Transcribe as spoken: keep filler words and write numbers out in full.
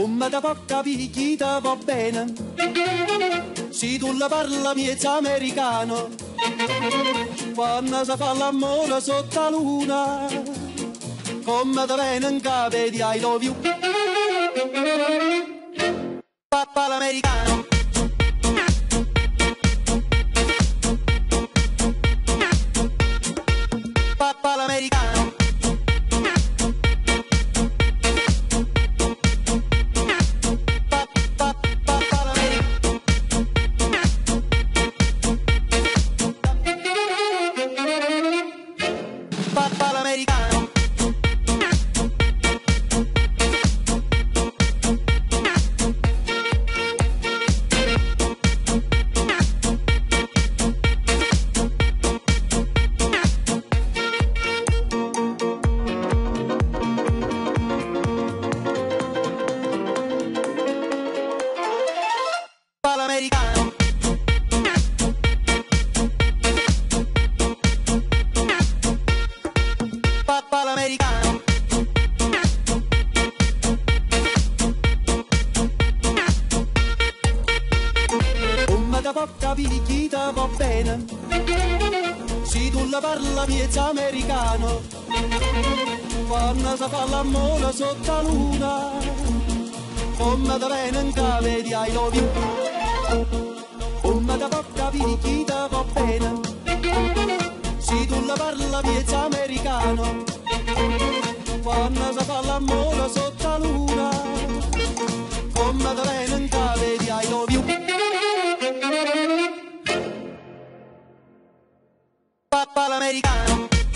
Come da poca picchita va bene, se tu la parla miezza americano, quando si fa l'amore sotto la luna, come da bene cave di I love you. Papà l'americano. Papà l'americano. Poca picchita va bene, se tu la parla miezza americano, quando si fa l'amore sotto la luna, come da bene cave di I love you. Come da poca picchita va bene, se tu la parla miezza americano, quando si fa l'amore sotto la luna, come da bene cave di I love you. Papà l'americano.